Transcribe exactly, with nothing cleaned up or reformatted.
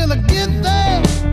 till I get there.